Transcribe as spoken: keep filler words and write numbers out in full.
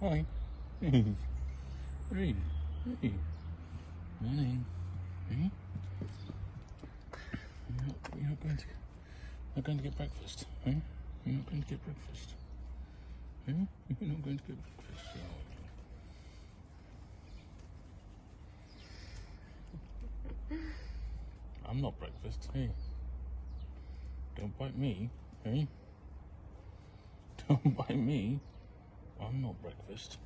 Hi. Hey. Hey. Hey. Morning. Hey. You're not, you're not going to, not going to get breakfast. Hey. You're not going to get breakfast. Hey. You're not going to get breakfast. So. I'm not breakfast, hey. Don't bite me, hey. Don't bite me. I'm not breakfast.